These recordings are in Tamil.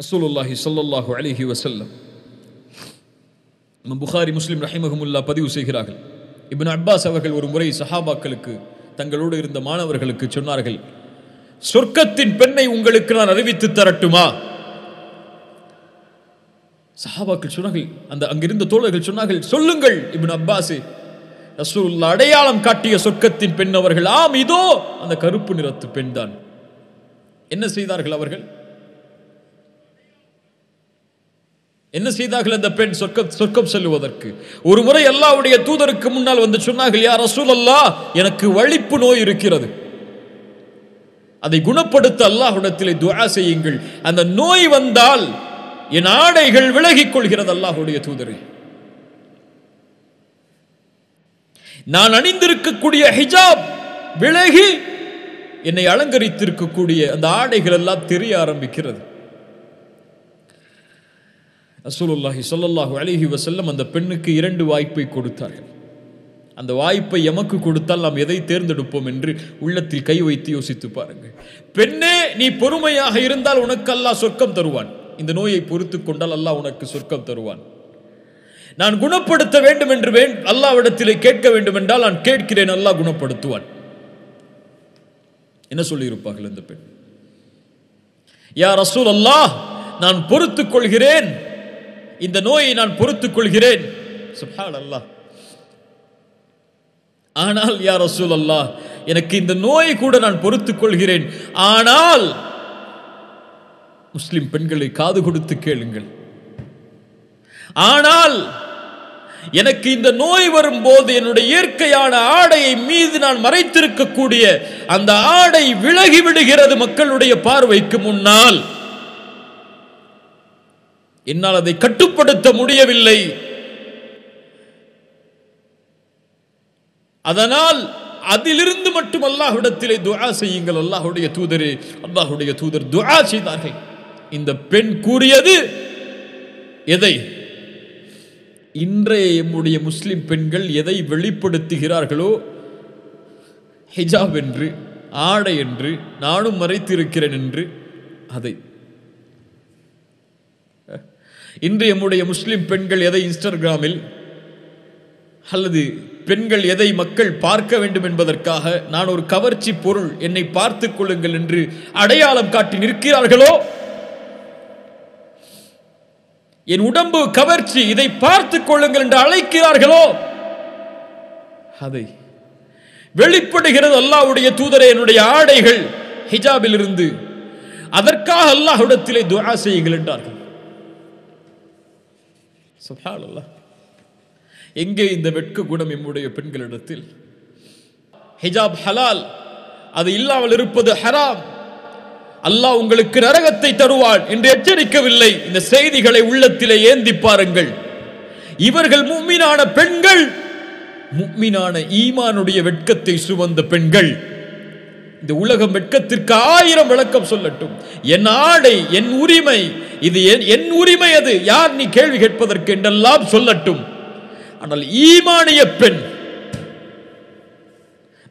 Rasulullahi sallallahu alayhi wa sallam. Imam Bukhari Muslim rahimahumullah பதிவு செய்கிறார்கள். இப்னு அப்பாஸ் அவர்கள் ஒரு முறை சஹாபாக்களுக்கு தங்களோடு இருந்த மாணவர்களுக்கு சொன்னார்கள், சொர்க்கத்தின் பெண்ணை உங்களுக்கு நான் அறிவித்து தரட்டுமா? சஹாபாக்கள் சொன்னார்கள், அந்த அங்கிருந்த தோழர்கள் சொன்னார்கள், சொல்லுங்கள் இப்னு அப்பாஸ். ரசூலுல்லாஹ் அடையாளம் காட்டிய சொர்க்கத்தின் பெண் அவர்கள். ஆம், இதோ அந்த கருப்பு நிறத்து பெண் தான். என்ன செய்தார்கள் அவர்கள்? என்ன செய்தார்கள்? அந்த பெண் சொர்க்கம் செல்லுவதற்கு ஒரு முறை அல்லாஹ்வுடைய தூதருக்கு முன்னால் வந்து சொன்னார்கள், யா ரசூலுல்லாஹ், எனக்கு வலிப்பு நோய் இருக்கிறது, அதை குணப்படுத்த அல்லாஹ்விடத்திலே துஆ செய்யுங்கள், அந்த நோய் வந்தால் என் ஆடைகள் விலகிக் கொள்கிறது. அல்லாஹ்வுடைய தூதரே, நான் அணிந்திருக்கக்கூடிய ஹிஜாப் விலகி என்னை அலங்கரித்திருக்கக்கூடிய அந்த ஆடைகள் எல்லாம் தெரிய ஆரம்பிக்கிறது. ரசூலுல்லாஹி ஸல்லல்லாஹு அலைஹி வஸல்லம் அந்த பெண்ணுக்கு இரண்டு வாய்ப்பை கொடுத்தார்கள். அந்த வாய்ப்பை எமக்கு கொடுத்தால் நாம் எதை தேர்ந்தெடுப்போம் என்று உள்ளத்தில் கை வைத்து யோசித்து பாருங்கள். பெண்ணே, நீ பொறுமையாக இருந்தால் உனக்கு அல்லாஹ் சொர்க்கம் தருவான். இந்த நோயை பொறுத்து கொண்டால் அல்லாஹ் உனக்கு சொர்க்கம் தருவான். நான் குணப்படுத்த வேண்டும் என்று அல்லாஹ்விடத்திலே கேட்க வேண்டும் என்றால் நான் கேட்கிறேன், அல்லாஹ் குணப்படுத்துவான். என்ன சொல்லியிருப்பார்கள் இந்த பெண்? யா ரசூலுல்லாஹ், நான் பொறுத்துக் கொள்கிறேன், இந்த நோயை நான் பொறுத்துக் கொள்கிறேன். சுப்ஹானல்லாஹ். ஆனால் யா ரசூலுல்லாஹ், எனக்கு இந்த நோயை கூட நான் பொறுத்துக் கொள்கிறேன், ஆனால் முஸ்லிம் பெண்களை காது கொடுத்து கேளுங்கள், ஆனால் எனக்கு இந்த நோய் வரும் போது என்னுடைய இயற்கையான ஆடையை மீது நான் மறைத்திருக்கக்கூடிய அந்த ஆடை விலகிவிடுகிறது மக்களுடைய பார்வைக்கு முன்னால். என்னால் அதை கட்டுப்படுத்த முடியவில்லை, அதனால் அதிலிருந்து மட்டும் அல்லாஹ்விடத்திலே துஆ செய்யுங்கள் அல்லாஹ்வுடைய தூதரே. அல்லாஹ்வுடைய தூதர் துஆ செய்தார்கள். இந்த பெண் கூறியது எதை இன்றைய எம்முடைய முஸ்லிம் பெண்கள் எதை வெளிப்படுத்துகிறார்களோ, ஹிஜாப் என்று, ஆடை என்று, நானும் மறைத்திருக்கிறேன் என்று, அதை இன்று எம்முடைய முஸ்லிம் பெண்கள் எதை இன்ஸ்டாகிராமில் அல்லது பெண்கள் எதை மக்கள் பார்க்க வேண்டும் என்பதற்காக நான் ஒரு கவர்ச்சி பொருள், என்னை பார்த்துக் கொள்ளுங்கள் என்று அடையாளம் காட்டி நிற்கிறார்களோ, என் உடம்பு கவர்ச்சி, இதை பார்த்துக் கொள்ளுங்கள் என்று அழைக்கிறார்களோ, அதை வெளிப்படுகிறது அல்லாஹ்வுடைய தூதரே என்னுடைய ஆடைகள் ஹிஜாபில் இருந்து, அதற்காக அல்லாஹ்விடத்திலே துஆ செய்யுங்கள் என்றார்கள். சுப்ஹானல்லாஹ். எங்கே இந்த வெட்க குணம் எம்முடைய பெண்களிடத்தில்? ஹிஜாப் ஹலால், அது இல்லாமல் இருப்பது ஹராம், அல்லாஹ் உங்களுக்கு நரகத்தை தருவான் என்று எச்சரிக்கவில்லை. இந்த செய்திகளை உள்ளத்திலே ஏந்தி பாருங்கள். இவர்கள் முஃமினான பெண்கள், முஃமினான ஈமானுடைய வெட்கத்தை சுமந்த பெண்கள். இந்த உலகம் வெட்கத்திற்கு 1000 விளக்கம் சொல்லட்டும். என் ஆடை என் உரிமை, இது என் உரிமை, அது யார் நீ கேள்வி கேட்பதற்கு என்றெல்லாம் சொல்லட்டும். ஆனால் ஈமானிய பெண்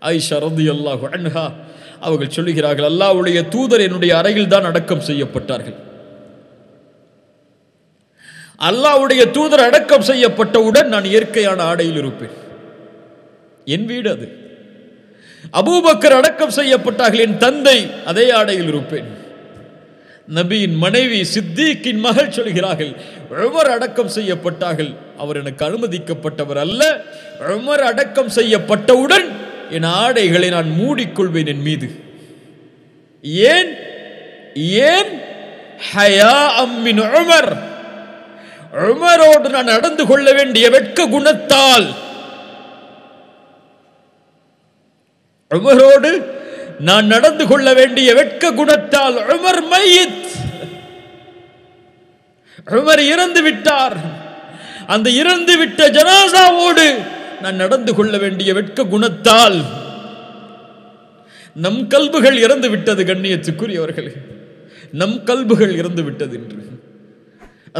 ஆயிஷா ரலியல்லாஹு அன்ஹா அவர்கள் சொல்லுகிறார்கள், அல்லாஹ்வுடைய தூதர் என்னுடைய அறையில் தான் அடக்கம் செய்யப்பட்டார்கள். அல்லாஹ்வுடைய தூதர் அடக்கம் செய்யப்பட்டவுடன் நான் இயற்கையான ஆடையில் இருப்பேன், என் வீடு அது. அபூபக்கர் அடக்கம் செய்யப்பட்டார்கள், என் தந்தை, அதே ஆடையில் இருப்பேன். நபியின் மனைவி சித்திக்கின் மகள் சொல்கிறார்கள், உமர் அடக்கம் செய்யப்பட்டார்கள், அவர் எனக்கு அனுமதிக்கப்பட்டவர் அல்ல, உமர் அடக்கம் செய்யப்பட்டவுடன் என் ஆடைகளை நான் மூடிக்கொள்வேன் என் மீது. ஏன் ஏன் ஹயா அம்மின் உமர், உமரோடு நான் நடந்து கொள்ள வேண்டிய வெட்க குணத்தால், உமரோடு நான் நடந்து கொள்ள வேண்டிய வெட்க குணத்தால். உமர் மையித், உமர் இறந்து விட்டார், அந்த இறந்து விட்ட ஜனாசாவோடு நான் நடந்து கொள்ள வேண்டிய வெட்க குணத்தால். நம் கல்புகள் இறந்து விட்டது கண்ணியத்துக்குரியவர்களே, நம் கல்புகள் இறந்து விட்டது என்று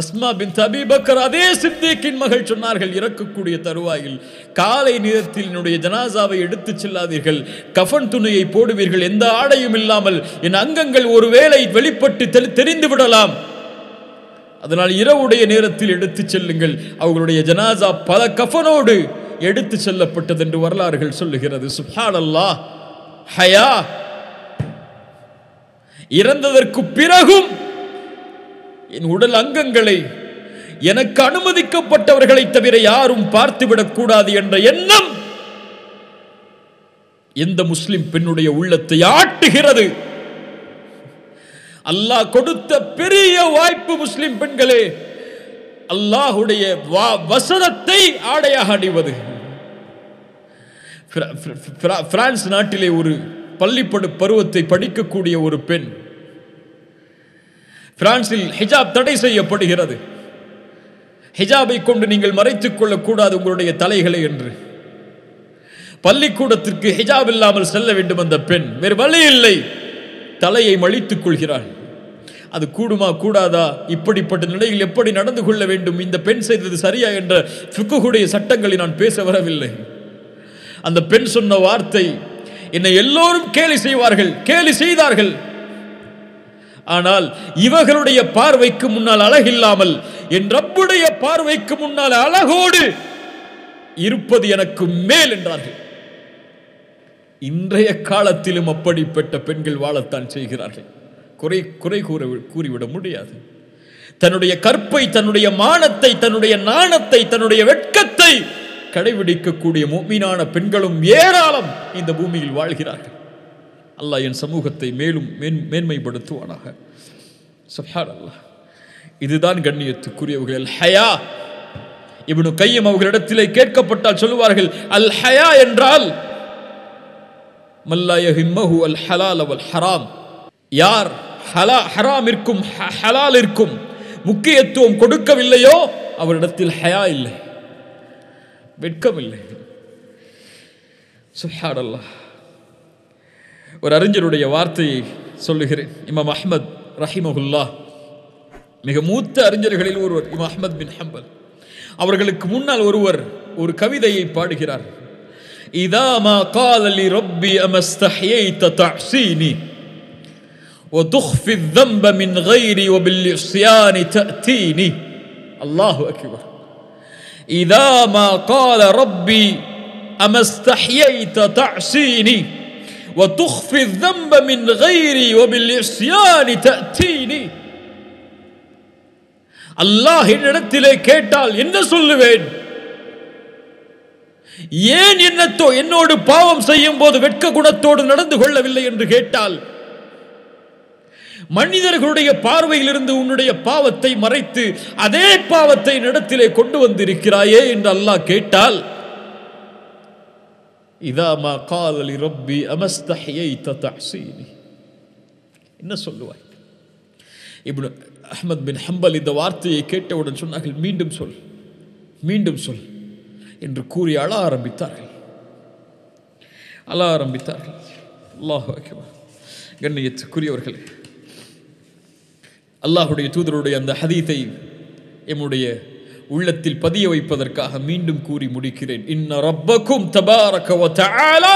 அஸ்மா பின் அபீ பக்கர் அதே சித்திக்கின் மகள் சொன்னார்கள், இறக்கக்கூடிய தருவாயில் காலை நேரத்தில் என்னுடைய ஜனாசாவை எடுத்துச் செல்லாதீர்கள், கஃபன் துணியை போடுவீர்கள், எந்த ஆடையும் இல்லாமல், என் அங்கங்கள் ஒருவேளை வெளிப்பட்டு தெரிந்து விடலாம், அதனால் இரவுடைய நேரத்தில் எடுத்துச் செல்லுங்கள், அவர்களுடைய ஜனாசா பல கஃபனோடு எடுத்து செல்லப்பட்டது என்று வரலாறுகள் சொல்லுகிறது. சுப்ஹானல்லாஹ், ஹயா இறந்ததற்கு பிறகும் என் உடல் அங்கங்களை எனக்கு அனுமதிக்கப்பட்டவர்களை தவிர யாரும் பார்த்துவிடக் கூடாது என்ற எண்ணம் எந்த முஸ்லிம் பெண்ணுடைய உள்ளத்தை ஆட்டுகிறது. அல்லாஹ் கொடுத்த பெரிய வாய்ப்பு முஸ்லிம் பெண்களே, அல்லாஹுடைய வசனத்தை ஆடையாக அணிவது. பிரான்ஸ் நாட்டிலே ஒரு பள்ளிப்படு பருவத்தை படிக்கக்கூடிய ஒரு பெண், பிரான்சில் ஹிஜாப் தடை செய்யப்படுகிறது. ஹிஜாபை கொண்டு நீங்கள் மறைத்துக் கொள்ளக்கூடாது உங்களுடைய தலைகளை என்று. பள்ளிக்கூடத்திற்கு ஹிஜாப் இல்லாமல் செல்ல வேண்டும் அந்த பெண், வேறு வழி இல்லை, தலையை மழித்துக் கொள்கிறாள். அது கூடுமா கூடாதா, இப்படிப்பட்ட நிலையில் எப்படி நடந்து கொள்ள வேண்டும், இந்த பெண் செய்தது சரியா என்ற ஃபிக்குடைய சட்டங்களை நான் பேச வரவில்லை. அந்த பெண் சொன்ன வார்த்தை, என்னை எல்லோரும் கேலி செய்வார்கள், கேலி செய்தார்கள், ஆனால் இவர்களுடைய பார்வைக்கு முன்னால் அழகில்லாமல் என் ரப்புடைய பார்வைக்கு முன்னால் அழகோடு இருப்பது எனக்கு மேல் என்றார்கள். இன்றைய காலத்திலும் அப்படிப்பட்ட பெண்கள் வாழத்தான் செய்கிறார்கள். குறை கூறிவிட முடியாது. தன்னுடைய கற்பை, தன்னுடைய மானத்தை, தன்னுடைய நாணத்தை, தன்னுடைய வெட்கத்தை கடைபிடிக்கக்கூடிய முஃமினான பெண்களும் ஏராளம் இந்த பூமியில் வாழ்கிறார்கள். அல்லாஹ் என் சமூகத்தை மேலும் மேன்மைப்படுத்துவானாக. சுப்ஹானல்லாஹ், இதுதான் கண்ணியத்துக்குரியவர்கள். ஹயா இப்னு கையம் அவர்களிடத்திலே கேட்கப்பட்டால் சொல்லுவார்கள், அல் ஹயா என்றால் மல்லா யஹிம்மஹு அல் ஹலால் வல் ஹராம். யார் ஹராமிற்கும் ஹலாலிற்கும் முக்கியத்துவம் கொடுக்கவில்லையோ அவரிடத்தில் ஹயா இல்லை, வெட்கம் இல்லை. சுப்ஹானல்லாஹ், ஒரு அறிஞருடைய வார்த்தையை சொல்லுகிறேன். இமாம் அஹ்மத் ரஹிமஹுல்லா, மிக மூத்த அறிஞர்களில் ஒருவர் இமாம் அஹ்மத் பின் ஹம்பல் அவர்களுக்கு முன்னால் ஒருவர் ஒரு கவிதையை பாடுகிறார். இதா மா கால லி ரப்பி அமஸ்தஹயைத தஅஸீனி வ துஃபி الذنب மின் கைரி வ பில் இஸ்யானி தஅதீனி. அல்லாஹு அக்பர். இதா மா கால ரப்பி அமஸ்தஹயைத தஅஸீனி وتخفي الذنب من غيري وبالعصيان تأتيني. الله என்னிடத்திலே கேட்டால் என்ன சொல்லுவேன்? ஏன் என்னோடு பாவம் செய்யும் போது வெட்க குணத்தோடு நடந்து கொள்ளவில்லை என்று கேட்டால், மனிதர்களுடைய பார்வையில் இருந்து உன்னுடைய பாவத்தை மறைத்து அதே பாவத்தை என்னிடத்திலே கொண்டு வந்திருக்கிறாயே என்று அல்லாஹ் கேட்டால், இதாமா காலலி ரப்பி அமஸ்தஹயைத தஅஸீனி, என்ன சொல்லுவாய்? இப்னு அஹ்மத் பின் ஹம்பல் இந்த வார்த்தையை கேட்டவுடன் சொன்னார்கள், மீண்டும் சொல், மீண்டும் சொல் என்று கூறி அழ ஆரம்பித்தார்கள். அல்லாஹு அக்பர். கண்ணியத்துக்குரியவர்களே, அல்லாஹுடைய தூதருடைய அந்த ஹதீஸை எம்முடைய உள்ளத்தில் பதிய வைப்பதற்காக மீண்டும் கூறி முடிக்கிறேன். இன்ன ரப்பக்கும் தபாரக வ தஆலா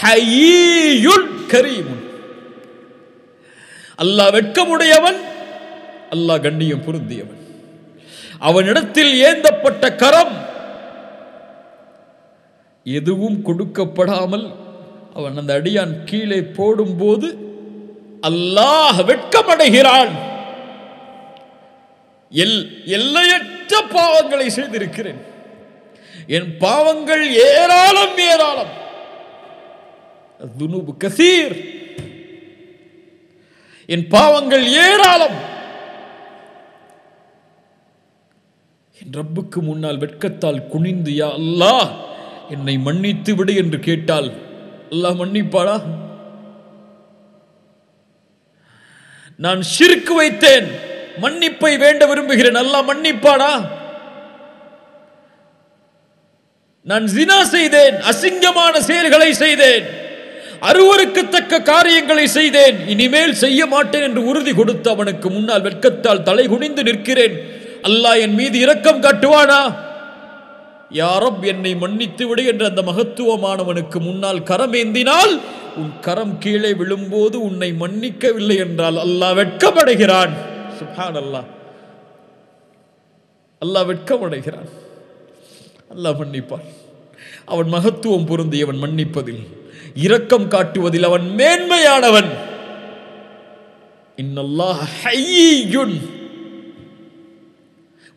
ஹய்யுன் கரீம். அல்லாஹ் வெட்கமுடையவன், அல்லாஹ் கண்ணியம் பொருந்தியவன். அவனிடத்தில் ஏந்தப்பட்ட கரம் எதுவும் கொடுக்கப்படாமல் அவன் அந்த அடியான் கீழே போடும்போது அல்லாஹ் வெட்கமடைகிறான். எல்லையற்ற பாவங்களை செய்திருக்கிறேன், என் பாவங்கள் ஏராளம், துனூபு கசீர், என் பாவங்கள் ஏராளம். என் ரப்புக்கு முன்னால் வெட்கத்தால் குனிந்து, யா அல்லாஹ் என்னை மன்னித்து விடு என்று கேட்டால் அல்லாஹ் மன்னிப்பாளா? நான் ஷிர்க் வைத்தேன், மன்னிப்பை வேண்ட விரும்புகிறேன், அல்லாஹ் மன்னிப்பாடா? நான் ஜினா செய்தேன், அசிங்கமான செயல்களை செய்தேன், அருவருக்கத்தக்க காரியங்களை செய்தேன், இனிமேல் செய்ய மாட்டேன் என்று உறுதி கொடுத்து அவனுக்கு முன்னால் வெட்கத்தால் தலை குனிந்து நிற்கிறேன், அல்லாஹ் என் மீது இரக்கம் காட்டுவானா? யா ரப் என்னை மன்னித்து விடு என்று அந்த மகத்துவமானவனுக்கு முன்னால் கரம் ஏந்தினால், உன் கரம் கீழே விழும்போது உன்னை மன்னிக்கவில்லை என்றால் அல்லாஹ் வெட்கப்படுகிறான். சுப்ஹானல்லாஹ், Allah vetka mudaikiran. Allah mannippar. Avan mahattuvam porundiyavan mannipadil. Irakkam kaattuvathil avan menmaiyanavan. Inna Allah hayyun.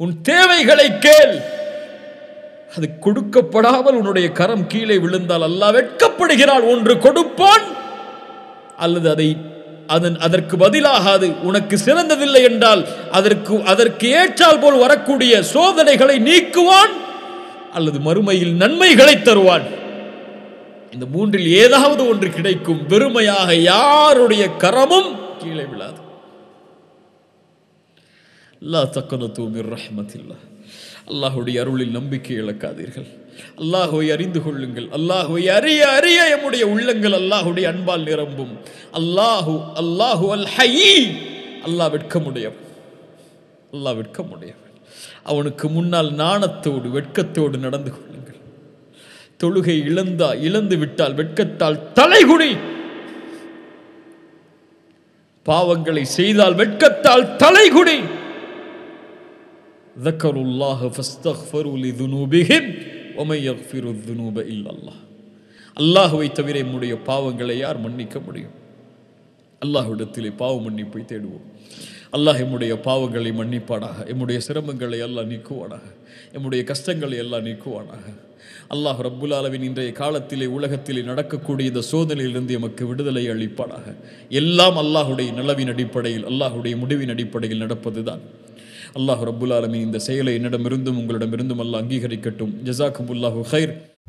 Un thevaigalai kel. அது கொடுக்கப்படாமல் உன்னுடைய கரம் கீழே விழுந்தால் அல்லாஹ் வெட்கப்படுகிறான். ஒன்று கொடுப்பான் அல்லது அதற்கு பதிலாக அது உனக்கு சிறந்ததில்லை என்றால் அதற்கு ஏற்றால் போல் வரக்கூடிய சோதனைகளை நீக்குவான் அல்லது மறுமையில் நன்மைகளை தருவான். இந்த மூன்றில் ஏதாவது ஒன்று கிடைக்கும். வெறுமையாக யாருடைய கரமும் கீழே விழாது. லா தக்னது மிர் ரஹ்மத்தில்லாஹ். அல்லாஹ்வுடைய அருளில் நம்பிக்கை இழக்காதீர்கள். அல்லாஹ்வை அறிந்து கொள்ளுங்கள். அல்லாஹ்வை அறிய அறிய நம்முடைய உள்ளங்கள் அல்லாஹ்வுடைய அன்பால் நிரம்பும். அல்லாஹ் அல் ஹய்யி. அல்லாஹ் வெட்கமுடையவன். அல்லாஹ் வெட்கமுடையவன். அவனுக்கு முன்னால் நாணத்தோடு வெட்கத்தோடு நடந்து கொள்ளுங்கள். தொழுகை இழந்து விட்டால் வெட்கத்தால் தலைகுனி, பாவங்களை செய்தால் வெட்கத்தால் தலைகுனி. ذكروا فاستغفروا لذنوبهم ومن يغفر الذنوب الا الله. அல்லாஹ்வை தவிர நம்முடைய பாவங்களை யார் மன்னிக்க முடியும்? அல்லாஹ்விடத்திலே பாவ மன்னிப்பை தேடுவோம். அல்லாஹ் நம்முடைய பாவங்களை மன்னிப்பானாக. நம்முடைய சிரமங்களை அல்லாஹ் நீக்குவானாக. நம்முடைய கஷ்டங்களை அல்லாஹ் நீக்குவானாக. அல்லாஹ் ரப்புல் ஆலமீன் இன்றைய காலத்திலே உலகத்திலே நடக்கக்கூடிய இந்த சோதனையிலிருந்து எமக்கு விடுதலை அளிப்பானாக. எல்லாம் அல்லாஹ்வுடைய நலவின் அடிப்படையில் அல்லாஹ்வுடைய முடிவின் அடிப்படையில் நடப்பதுதான். அல்லாஹ் ரப்புல் ஆலமீன் இந்த செயலை என்னிடமிருந்தும் உங்களிடமிருந்தும் அல்லாஹ் அங்கீகரிக்கட்டும். ஜஸாக்குமுல்லாஹு ஹைர்.